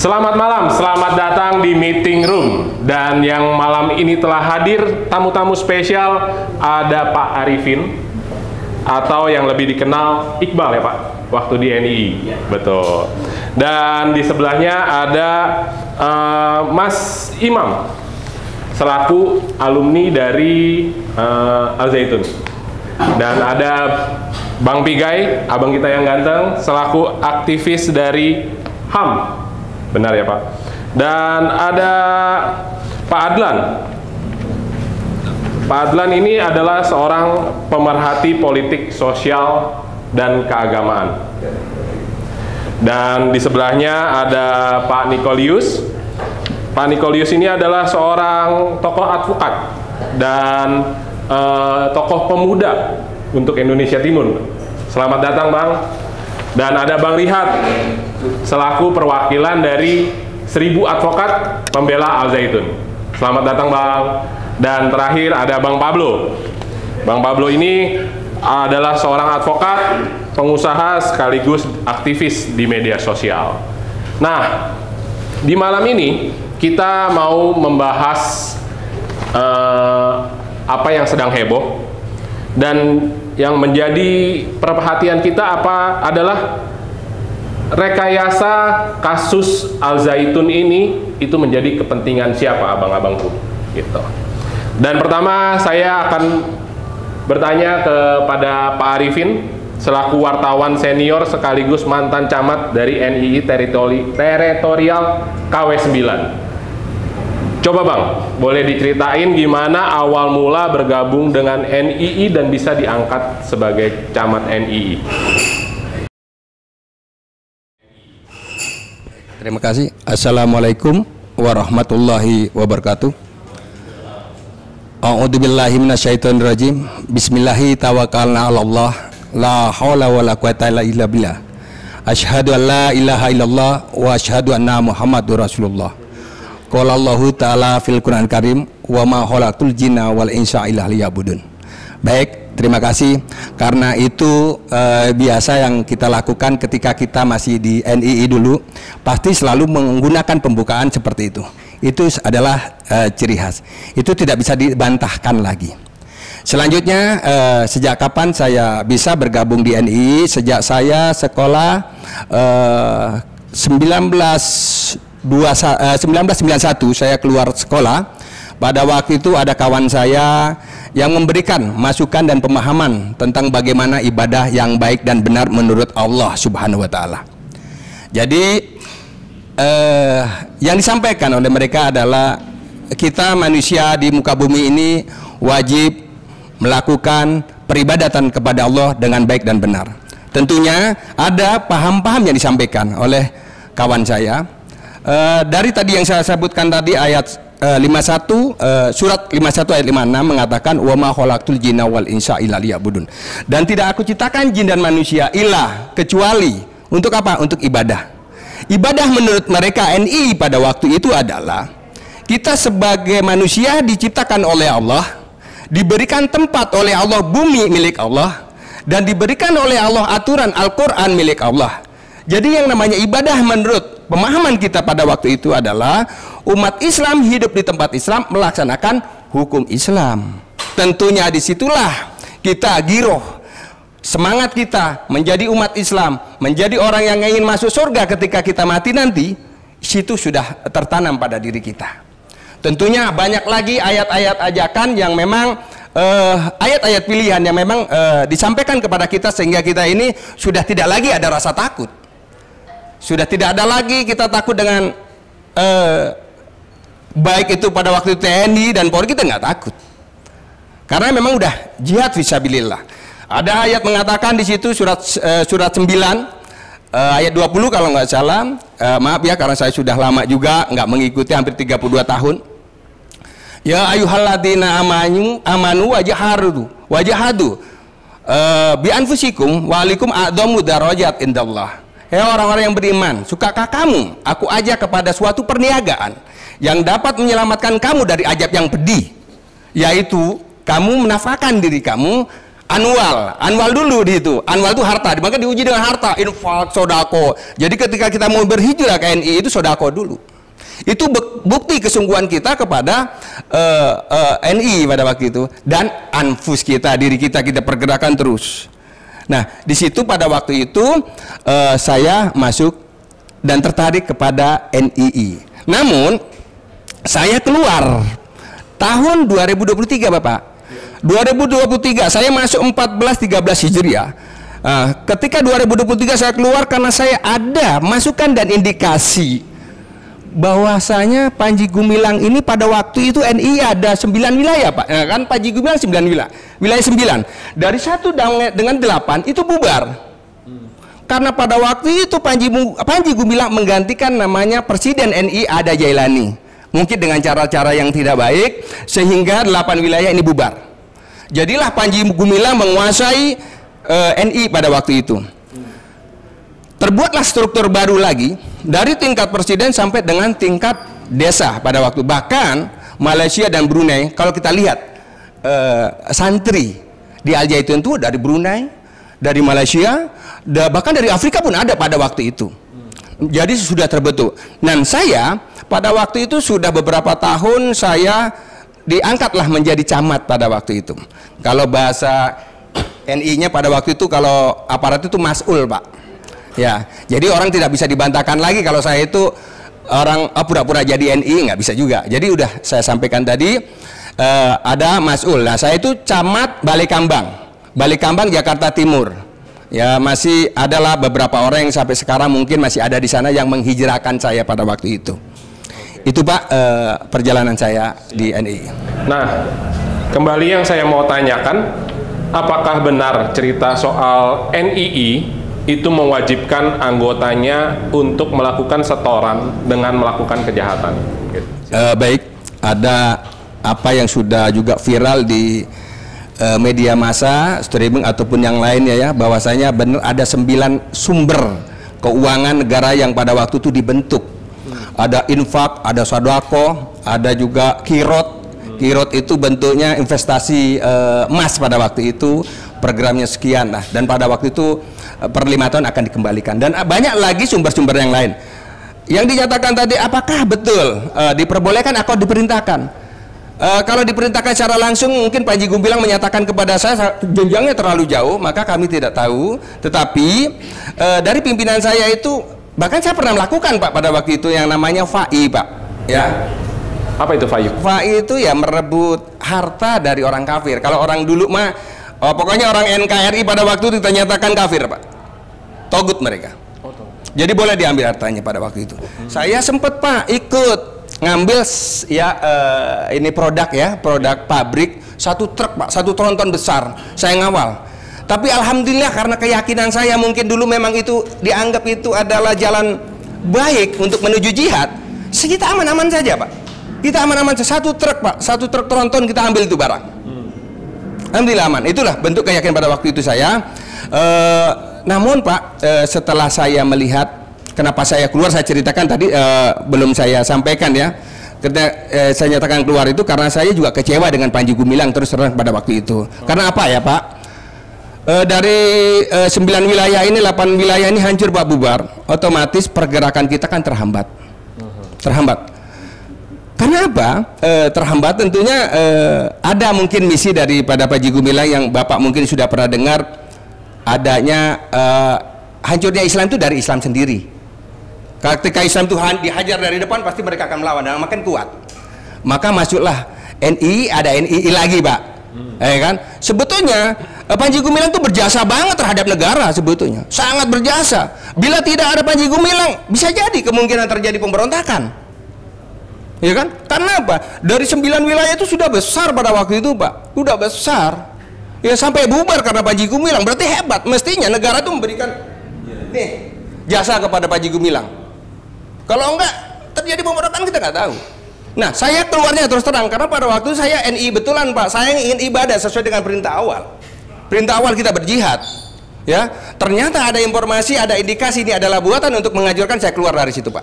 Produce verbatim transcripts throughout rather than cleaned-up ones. Selamat malam, selamat datang di Meeting Room. Dan yang malam ini telah hadir tamu-tamu spesial, ada Pak Arifin, atau yang lebih dikenal Iqbal ya Pak, waktu di N I I ya. Betul. Dan di sebelahnya ada uh, Mas Imam, selaku alumni dari uh, Al-Zaytun. Dan ada Bang Pigai, abang kita yang ganteng, selaku aktivis dari H A M. Benar ya Pak. Dan ada Pak Adlan. Pak Adlan ini adalah seorang pemerhati politik sosial dan keagamaan. Dan di sebelahnya ada Pak Nikolius. Pak Nikolius ini adalah seorang tokoh advokat dan eh, tokoh pemuda untuk Indonesia Timur. Selamat datang Bang. Dan ada Bang Rihat selaku perwakilan dari seribu advokat pembela Al-Zaytun. Selamat datang Bang. Dan terakhir ada Bang Pablo. Bang Pablo ini adalah seorang advokat, pengusaha sekaligus aktivis di media sosial. Nah, di malam ini kita mau membahas uh, apa yang sedang heboh dan yang menjadi perhatian kita apa adalah rekayasa kasus Al-Zaytun ini itu menjadi kepentingan siapa abang-abangku gitu. Dan pertama saya akan bertanya kepada Pak Arifin selaku wartawan senior sekaligus mantan camat dari N I I Teritori Teritorial K W sembilan. Coba Bang, boleh diceritain gimana awal mula bergabung dengan N I I dan bisa diangkat sebagai camat N I I? Terima kasih. Assalamualaikum warahmatullahi wabarakatuh. A'udzubillahi minasyaitonirrajim. Bismillahirrahmanirrahim. Tawakkalna 'alallah. La haula wala quwata illa billah. Asyhadu an la ilaha illallah wa asyhadu anna Muhammadur Rasulullah. Qala Allahu ta'ala fil Qur'an Karim, wa ma khalaqtul jinna wal insa illa liya'budun. Baik, terima kasih. Karena itu eh, biasa yang kita lakukan ketika kita masih di N I I dulu, pasti selalu menggunakan pembukaan seperti itu. Itu adalah eh, ciri khas. Itu tidak bisa dibantahkan lagi. Selanjutnya, eh, sejak kapan saya bisa bergabung di N I I? Sejak saya sekolah eh, seribu sembilan ratus sembilan puluh satu saya keluar sekolah. Pada waktu itu ada kawan saya yang memberikan masukan dan pemahaman tentang bagaimana ibadah yang baik dan benar menurut Allah Subhanahu wa Ta'ala. Jadi eh, yang disampaikan oleh mereka adalah kita manusia di muka bumi ini wajib melakukan peribadatan kepada Allah dengan baik dan benar. Tentunya ada paham-paham yang disampaikan oleh kawan saya. Eh, dari tadi yang saya sebutkan tadi ayat lima puluh satu uh, surat lima puluh satu ayat lima puluh enam mengatakan wa ma khalaqtul jinna wal insa illa liya'budun, dan tidak aku ciptakan jin dan manusia ilah kecuali untuk apa? Untuk ibadah. Ibadah menurut mereka N I I pada waktu itu adalah kita sebagai manusia diciptakan oleh Allah, diberikan tempat oleh Allah, bumi milik Allah, dan diberikan oleh Allah aturan Al-Qur'an milik Allah. Jadi yang namanya ibadah menurut pemahaman kita pada waktu itu adalah umat Islam hidup di tempat Islam melaksanakan hukum Islam. Tentunya disitulah kita giroh semangat kita menjadi umat Islam, menjadi orang yang ingin masuk surga ketika kita mati nanti. Situ sudah tertanam pada diri kita. Tentunya banyak lagi ayat-ayat ajakan yang memang ayat-ayat eh, pilihan yang memang eh, disampaikan kepada kita sehingga kita ini sudah tidak lagi ada rasa takut. Sudah tidak ada lagi kita takut dengan eh, baik itu pada waktu T N I dan Polri, kita nggak takut karena memang udah jihad fisabilillah. Ada ayat mengatakan di situ surat eh, surat sembilan eh, ayat dua puluh kalau nggak salah. Eh, maaf ya karena saya sudah lama juga nggak mengikuti, hampir tiga puluh dua tahun. Ya ayyuhalladzina amanu amanu wajahadu wajahadu eh, bi anfusikum wa alaikum a'dhamu darajat indallah. Hei orang-orang yang beriman, sukakah kamu aku ajak kepada suatu perniagaan yang dapat menyelamatkan kamu dari azab yang pedih, yaitu kamu menafkahkan diri kamu Anwal, anwal dulu di itu. Anwal itu harta, maka diuji dengan harta, infak, sodako. Jadi ketika kita mau berhijrah ke N I itu sodako dulu. Itu bukti kesungguhan kita kepada uh, uh, N I pada waktu itu, dan anfus kita, diri kita kita pergerakan terus. Nah, di situ pada waktu itu uh, saya masuk dan tertarik kepada N I I. Namun saya keluar tahun dua ribu dua puluh tiga, Bapak. dua ribu dua puluh tiga saya masuk empat belas tiga belas Hijriah. Uh, ketika dua ribu dua puluh tiga saya keluar karena saya ada masukan dan indikasi bahwasanya Panji Gumilang ini pada waktu itu N I I ada sembilan wilayah, Pak. Nah, kan Panji Gumilang sembilan wilayah. Wilayah sembilan. Dari satu dengan delapan itu bubar. Karena pada waktu itu Panji Panji Gumilang menggantikan namanya Presiden N I I ada Jailani. Mungkin dengan cara-cara yang tidak baik sehingga delapan wilayah ini bubar. Jadilah Panji Gumilang menguasai uh, N I pada waktu itu. Terbuatlah struktur baru lagi dari tingkat presiden sampai dengan tingkat desa pada waktu. Bahkan Malaysia dan Brunei, kalau kita lihat uh, santri di Al-Zaytun itu dari Brunei, dari Malaysia, da bahkan dari Afrika pun ada pada waktu itu. Jadi sudah terbentuk. Dan saya pada waktu itu sudah beberapa tahun saya diangkatlah menjadi camat pada waktu itu. Kalau bahasa N I-nya pada waktu itu, kalau aparat itu mas'ul, Pak. Ya, jadi orang tidak bisa dibantahkan lagi kalau saya itu orang pura-pura jadi N I, nggak bisa juga. Jadi udah saya sampaikan tadi uh, ada mas'ul. Nah, saya itu camat Balikambang, Balikambang Jakarta Timur. Ya, masih adalah beberapa orang yang sampai sekarang mungkin masih ada di sana yang menghijrahkan saya pada waktu itu. Itu, Pak, eh, perjalanan saya di N I I. Nah, kembali yang saya mau tanyakan, apakah benar cerita soal N I I itu mewajibkan anggotanya untuk melakukan setoran dengan melakukan kejahatan? Eh, baik, ada apa yang sudah juga viral di eh, media massa, streaming ataupun yang lainnya ya, bahwasanya benar ada sembilan sumber keuangan negara yang pada waktu itu dibentuk. Ada infak, ada sodako, ada juga kirot. Kirot itu bentuknya investasi eh, emas pada waktu itu, programnya sekian. Nah, dan pada waktu itu per lima tahun akan dikembalikan. Dan banyak lagi sumber-sumber yang lain. Yang dinyatakan tadi, apakah betul eh, diperbolehkan atau diperintahkan? Eh, kalau diperintahkan secara langsung, mungkin Panji Gumilang menyatakan kepada saya jenjangnya terlalu jauh, maka kami tidak tahu. Tetapi eh, dari pimpinan saya itu, bahkan saya pernah melakukan, Pak, pada waktu itu yang namanya F A I, Pak. Ya. Apa itu F A I? F A I itu ya merebut harta dari orang kafir. Kalau orang dulu mah, oh, pokoknya orang N K R I pada waktu dinyatakan kafir, Pak. Togut mereka. Jadi boleh diambil hartanya pada waktu itu. Hmm. Saya sempat, Pak, ikut ngambil ya uh, ini produk ya, produk pabrik, satu truk, Pak, satu tronton besar. Saya ngawal. Tapi alhamdulillah karena keyakinan saya mungkin dulu memang itu dianggap itu adalah jalan baik untuk menuju jihad. Kita aman-aman saja, Pak. Kita aman-aman saja. Satu truk, Pak. Satu truk tronton kita ambil itu barang. Hmm. Alhamdulillah aman. Itulah bentuk keyakinan pada waktu itu saya. E, namun, Pak, e, setelah saya melihat kenapa saya keluar, saya ceritakan tadi e, belum saya sampaikan ya. Ketika e, saya nyatakan keluar itu karena saya juga kecewa dengan Panji Gumilang terus terang pada waktu itu. Hmm. Karena apa ya, Pak? E, dari e, sembilan wilayah ini, delapan wilayah ini hancur, Pak, bubar. Otomatis pergerakan kita kan terhambat. Terhambat. Karena apa? E, terhambat tentunya e, ada mungkin misi daripada Panji Gumilang yang Bapak mungkin sudah pernah dengar adanya e, hancurnya Islam itu dari Islam sendiri. Ketika Islam itu dihajar dari depan pasti mereka akan melawan dan makin kuat. Maka masuklah N I I, ada N I I lagi, Pak. Hmm. Eh, kan? Sebetulnya Panji Gumilang itu berjasa banget terhadap negara sebetulnya. Sangat berjasa. Bila tidak ada Panji Gumilang, bisa jadi kemungkinan terjadi pemberontakan. Ya kan? Karena apa? Dari sembilan wilayah itu sudah besar pada waktu itu, Pak. Sudah besar. Ya sampai bubar karena Panji Gumilang. Berarti hebat. Mestinya negara itu memberikan nih jasa kepada Panji Gumilang. Kalau enggak terjadi pemberontakan kita nggak tahu. Nah, saya keluarnya terus terang karena pada waktu saya N I I betulan, Pak. Saya ingin ibadah sesuai dengan perintah awal. Perintah awal kita berjihad, ya. Ternyata ada informasi, ada indikasi ini adalah buatan untuk menghancurkan. Saya keluar dari situ, Pak.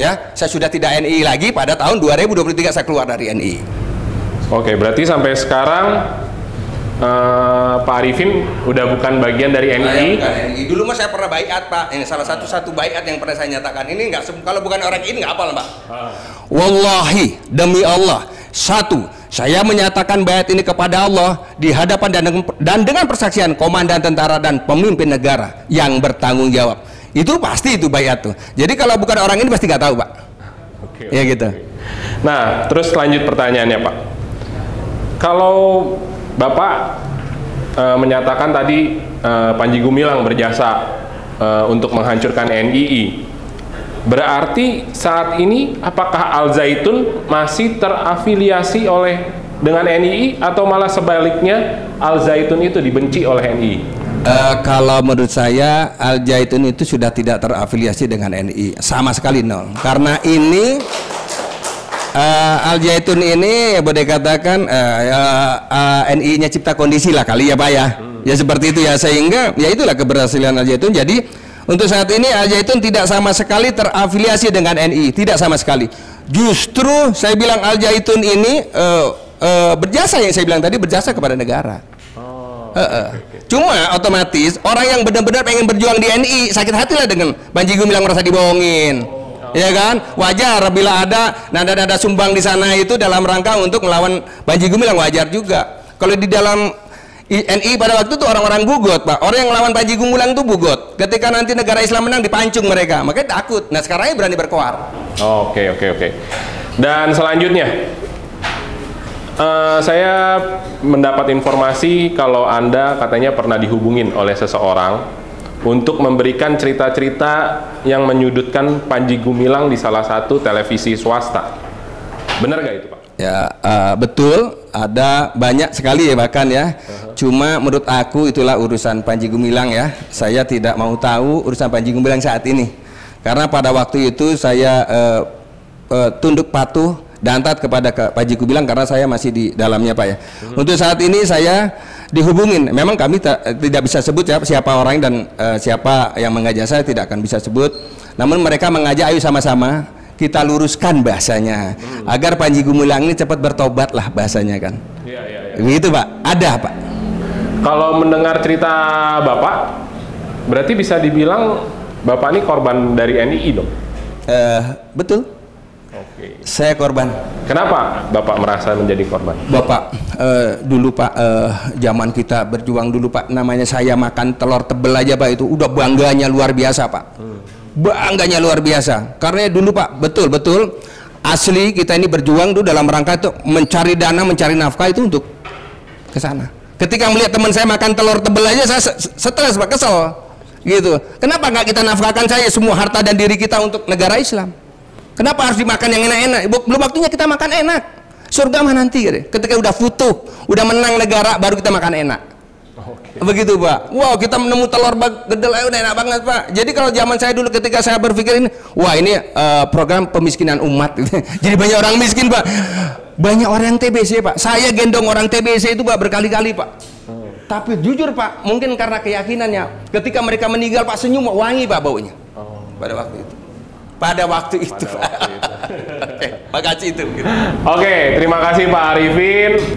Ya, saya sudah tidak N I I lagi. Pada tahun dua ribu dua puluh tiga saya keluar dari N I I. Oke, berarti sampai sekarang Uh, Pak Arifin udah bukan bagian dari N I I. N I I. Dulu mas saya pernah baiat Pak, yang salah satu satu baiat yang pernah saya nyatakan ini nggak, kalau bukan orang ini nggak apal Pak. Uh. Wallahi demi Allah, satu saya menyatakan baiat ini kepada Allah di hadapan dan, dan dengan persaksian komandan tentara dan pemimpin negara yang bertanggung jawab. Itu pasti itu baiat tuh. Jadi kalau bukan orang ini pasti nggak tahu Pak. Okay, ya okay, gitu. Okay. Nah terus lanjut pertanyaannya Pak. Kalau Bapak e, menyatakan tadi e, Panji Gumilang berjasa e, untuk menghancurkan N I I. Berarti saat ini apakah Al-Zaytun masih terafiliasi oleh dengan N I I atau malah sebaliknya Al-Zaytun itu dibenci oleh N I I? E, kalau menurut saya Al-Zaytun itu sudah tidak terafiliasi dengan N I I, sama sekali nol. Karena ini Uh, Al-Zaytun ini ya boleh dikatakan uh, uh, uh, N I I-nya cipta kondisi lah kali ya Pak ya. Hmm. Ya seperti itu ya, sehingga ya itulah keberhasilan Al-Zaytun. Jadi untuk saat ini Al-Zaytun tidak sama sekali terafiliasi dengan N I I, tidak sama sekali. Justru saya bilang Al-Zaytun ini uh, uh, berjasa, yang saya bilang tadi, berjasa kepada negara. Oh, uh, uh. Okay, okay. Cuma otomatis orang yang benar-benar pengen berjuang di N I I sakit hati lah dengan Panji Gumilang merasa dibohongin. Oh. Ya kan, wajar bila ada nada-nada sumbang di sana itu dalam rangka untuk melawan Panji Gumilang, wajar juga. Kalau di dalam N I I pada waktu itu orang-orang gugot Pak, orang yang melawan Panji Gumilang itu gugot. Ketika nanti negara Islam menang dipancung mereka, makanya takut. Nah sekarang ini berani berkoar. Oke oke oke. Dan selanjutnya uh, saya mendapat informasi kalau Anda katanya pernah dihubungin oleh seseorang untuk memberikan cerita-cerita yang menyudutkan Panji Gumilang di salah satu televisi swasta. Benar nggak itu Pak? Ya uh, betul, ada banyak sekali ya bahkan ya. Uh-huh. Cuma menurut aku itulah urusan Panji Gumilang ya. Saya tidak mau tahu urusan Panji Gumilang saat ini. Karena pada waktu itu saya uh, uh, tunduk patuh dan taat kepada Panji Gumilang karena saya masih di dalamnya Pak ya. Uh-huh. Untuk saat ini saya dihubungin, memang kami tidak bisa sebut ya siapa orang dan uh, siapa yang mengajak saya, tidak akan bisa sebut. Namun mereka mengajak, ayo sama-sama kita luruskan bahasanya hmm. agar Panji Gumilang ini cepat bertobat lah bahasanya kan. Ya, ya, ya. Gitu Pak, ada Pak. Kalau mendengar cerita Bapak, berarti bisa dibilang Bapak ini korban dari N I I dong? Uh, betul. Oke. Saya korban. Kenapa Bapak merasa menjadi korban? Bapak, eh, dulu Pak, eh, zaman kita berjuang dulu Pak, namanya saya makan telur tebel aja Pak, itu udah bangganya luar biasa Pak. Hmm. Bangganya luar biasa. Karena dulu Pak, betul-betul asli kita ini berjuang dulu dalam rangka itu mencari dana, mencari nafkah itu untuk ke sana. Ketika melihat teman saya makan telur tebel aja, saya stres Pak, kesel. Gitu. Kenapa nggak kita nafkahkan saya semua harta dan diri kita untuk negara Islam? Kenapa harus dimakan yang enak-enak? Belum waktunya kita makan enak. Surga mah nanti gitu. Ketika udah futuh, udah menang negara, baru kita makan enak. Okay. Begitu Pak. Wow, kita menemu telur gedel, eh, udah enak banget Pak. Jadi kalau zaman saya dulu ketika saya berpikir ini, wah ini uh, program pemiskinan umat. Jadi banyak orang miskin Pak. Banyak orang T B C Pak. Saya gendong orang T B C itu Pak berkali-kali Pak. Hmm. Tapi jujur Pak, mungkin karena keyakinannya, ketika mereka meninggal Pak senyum, wangi Pak baunya. Oh. Pada waktu itu. Pada waktu itu, Pak. Oke, terima kasih Pak Arifin.